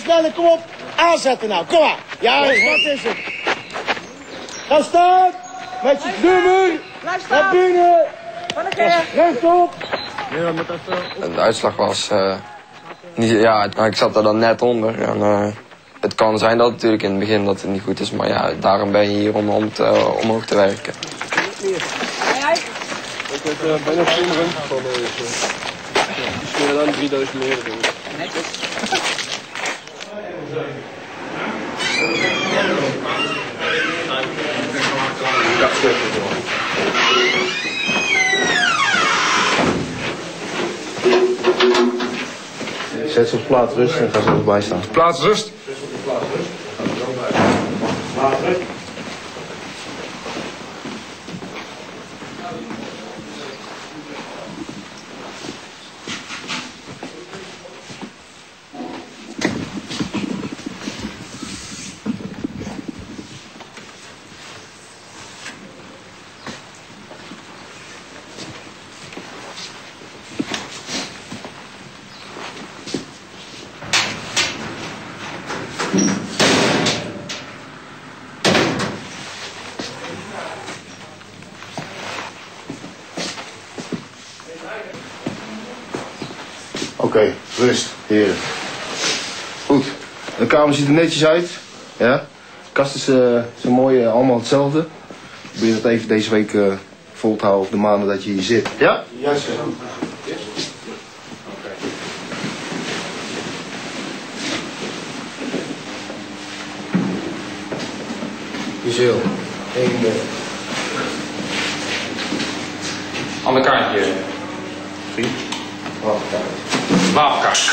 Snel, kom op. Aanzetten nou. Kom maar. Ja, wat is het? Ga staan. Met je nummer. Naar binnen. Rechtop. De uitslag was... ik zat er dan net onder. En, het kan zijn dat het natuurlijk in het begin dat het niet goed is. Maar ja, daarom ben je hier om omhoog te werken. Ik heb bijna 10 runs gevallen. Die spelen dan 3000 meer. Zet ze op plaats rust en ga ze erbij staan. Plaats rust? Plaats rust. Oké, rust, heren. Goed, de kamer ziet er netjes uit. Ja? De kast is zo mooi, allemaal hetzelfde. Probeer het even deze week vol te houden, of de maanden dat je hier zit. Ja? Juist, ja. Jezel, ander kaartje. Zie? Wapenkaart. Wapenkaart.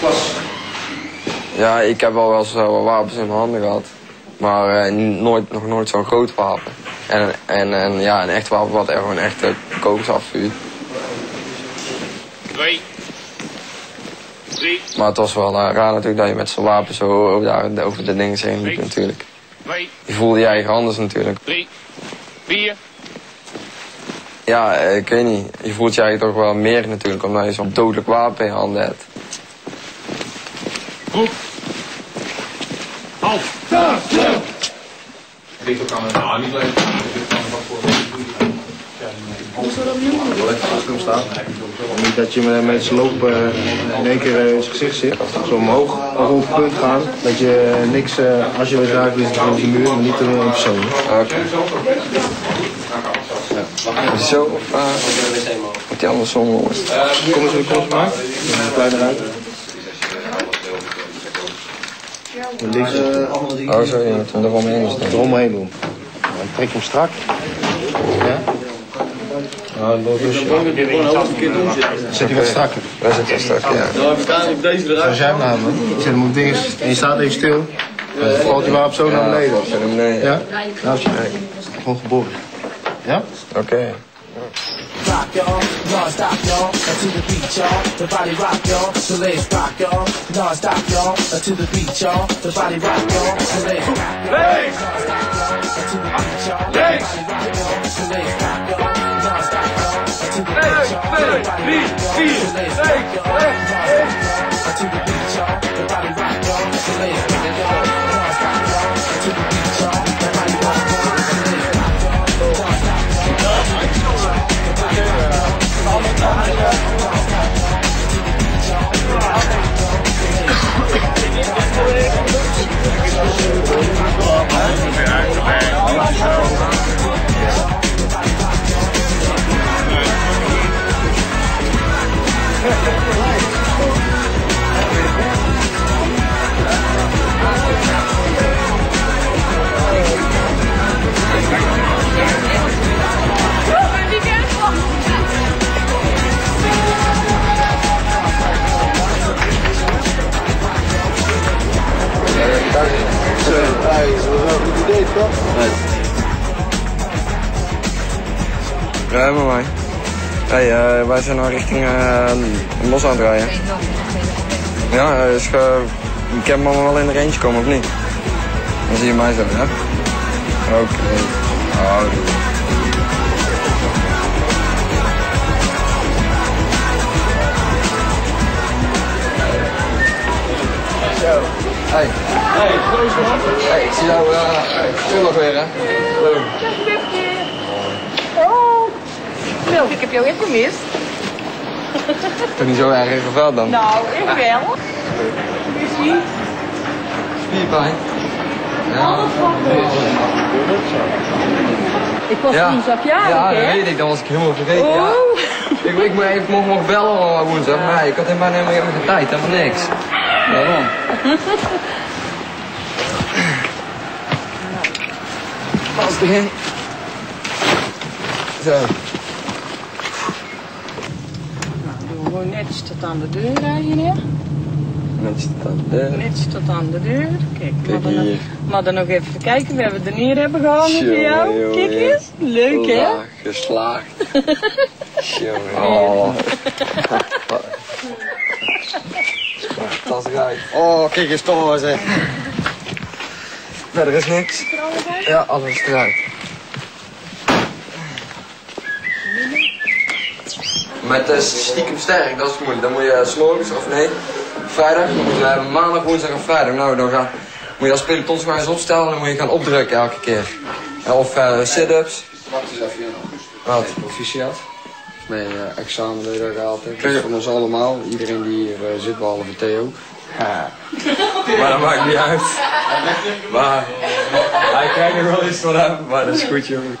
Klas. Ja, ik heb al wel eens wat wapens in mijn handen gehad. Maar nog nooit zo'n groot wapen. En een echt wapen wat er gewoon echt kogels afvuurt. 2, 3. Maar het was wel raar natuurlijk dat je met zo'n wapen zo over de dingen heen liep natuurlijk. Je voelde je eigen anders natuurlijk. 3, 4. Ja, ik weet niet. Je voelt je eigenlijk toch wel meer natuurlijk, omdat je zo'n dodelijk wapen in je handen hebt. Goed. Half. Ik kan het nou niet lezen. Ik kan wat voor wel even achter hem staan. Niet dat je met z'n lopen in één keer in zijn gezicht zit. Zo omhoog, of op het punt gaan. Dat je niks, als je weer raakt, is het op de muur, maar niet een persoon. Oké. Zo, of moet die andersom hoor. Kom eens weer kort maar. Klein eruit. Links, oh, sorry, je moet eromheen doen. Eromheen doen. Trek hem strak. Ja? Zet hij wat strakker. Wij zitten wat strakker, ja. Zoals jij hem aan, man. Zet hem op dingen en je staat even stil. Dan valt die wapen zo naar beneden. Ja? Nou, gewoon geboren. Ja? Oké. Rock y'all, non-stop y'all, to the beat y'all, the body rock y'all, the legs rock y'all, non-stop y'all, to the beat y'all, the body rock y'all, the legs rock y'all, to the beat y'all, the body rock y'all, the legs rock y'all, non-stop y'all, to the beat y'all, the body rock y'all, the legs rock y'all, non-stop y'all, to the beat y'all, the body rock y'all, the legs rock y'all, non-stop y'all, to the beat y'all, the body rock y'all, the legs rock y'all, non-stop y'all, to the beat. Ja, maar mij. Hey, wij zijn nou richting Los aan het rijden. Ja, dus ik ken mama wel in de range komen, of niet? Dan zie je mij zo, hè? Oké. Oh. Hey. Hey, hey, ik zie jou zondag weer, hè? Leuk. Oh. Nou, ik heb jou echt gemist. Toch niet zo erg geveld dan? Nou, echt wel. Dus wie? Spierpijn. Ja. Ik was woensdag jarig, ja, dat weet ik. Dan was ik helemaal vergeten. Oh. Ja. Ik mocht nog bellen woensdag, maar ik had helemaal geen tijd, helemaal niks. Waarom? Lastig, hè? Zo. Nou, doen we gewoon netjes tot aan de deur rijden, hè? Netjes tot aan de deur. Netjes tot aan de deur. Kijk, maar dan nog even kijken. We hebben de neer hebben gehangen voor jou. Joh, kijk eens. Leuk, hè? Ja, geslaagd. Oh. Dat is raar. Oh, kijk eens toch, zeg. Verder is niks. Ja, alles is eruit. Maar het is stiekem sterk, dat is moeilijk. Dan moet je 's morgens of nee, vrijdag. We hebben maandag, woensdag en vrijdag. Nou, dan moet je als pelotons maar eens opstellen en dan moet je gaan opdrukken elke keer. Of sit-ups. Wacht eens even. Wat? Proficiat. Met examen deed ik altijd. Dus van ons allemaal, iedereen die hier zit, behalve Theo. Ja. Maar dat maakt niet uit. Maar hij krijgt er wel iets van hem, maar dat is goed, jongen.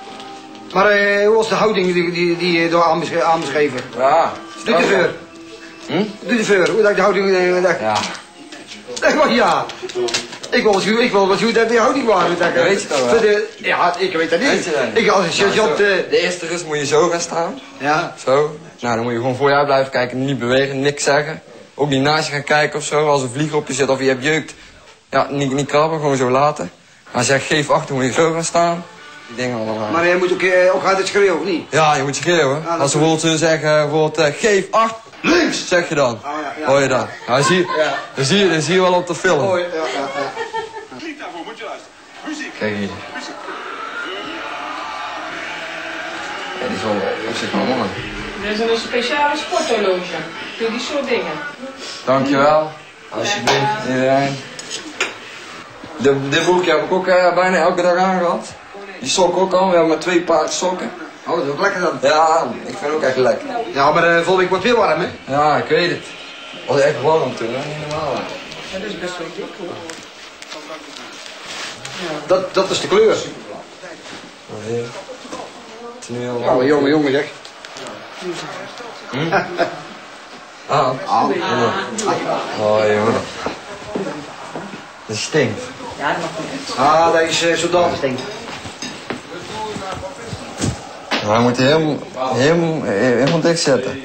Maar hoe was de houding die door aanbeschreven? Ja. Doe de veur. Hm? Doe de veur. Hoe dacht de houding? Ja. Ja. Ik wil wat goed dat die houding waren. Ja, weet je dat wel? Ja, ik weet dat niet. Weet je dat niet? De eerste rust moet je zo gaan staan. Ja. Zo. Nou, dan moet je gewoon voor je uit blijven kijken, niet bewegen, niks zeggen. Ook niet naast je gaan kijken of zo. Als een vlieger op je zit of je hebt jeukt. Ja, niet krabben, gewoon zo laten. Als je geef achter, moet je zo gaan staan. Die dingen allemaal. Maar je moet ook altijd schreeuwen, of niet? Ja, je moet schreeuwen. Ah, als ze bijvoorbeeld zeggen, geef achter. Links! Zeg je dan. Oh, ja, ja. Hoor je dat? Nou, zie je wel op de film. Oh, ja, ja, ja. Niet daarvoor, moet je luisteren. Muziek! Kijk hier. Muziek! Ja, die is wel op zich wel mooi. Dit is een speciale sporthorloge. Doe die soort dingen. Dankjewel. Alsjeblieft, iedereen. Dit broekje heb ik ook bijna elke dag aangehad. Die sok ook al, we hebben maar 2 paar sokken. Oh, dat is ook lekker dan. Ja, ik vind het ook echt lekker. Ja, maar volgende week wordt het weer warm, hè? Ja, ik weet het. Het was echt warm toen, hè? Niet normaal. Ja, dat is best wel dik, hoor. Dat is de kleur. Oh, heer. Het is nu heel warm. Oh, jongen, zeg. Hm? Ah. Oh, jongen. Oh, jongen. Dat stinkt. Ja, dat mag niet. Ah, dat is zodat. Dat stinkt. Hij moet helemaal dicht zetten.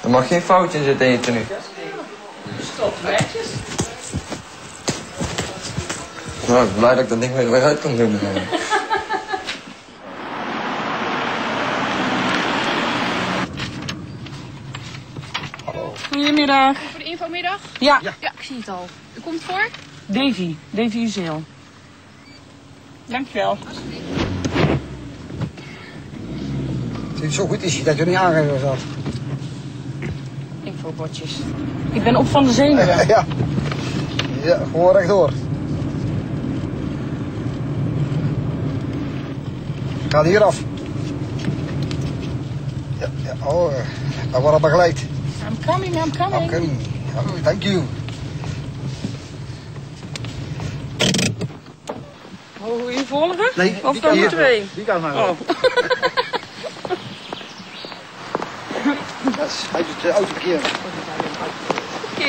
Er mag geen foutje in zitten in je tenue. Stop, netjes. Nou, ik ben blij dat ik dat ding weer uit kan doen. Hallo. Goedemiddag. Voor de infomiddag? Ja. Ja, ik zie het al. U komt voor? Davy Uzeel. Dankjewel. Zo goed is hij dat je niet aangeven zat. Infobotjes. Ik ben op van de zenuwen. Ja, gewoon rechtdoor. Ga hier af. Ja, oh, dan wordt het begeleid. I'm coming. Oh, thank you. Hoe je volgen? Nee, of dan hier 2? Die kan maar wel. Hij doet de auto parkeren. Oké.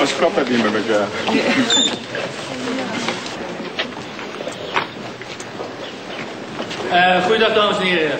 Als grap heb je hem met elkaar. Goeiedag, dames en heren.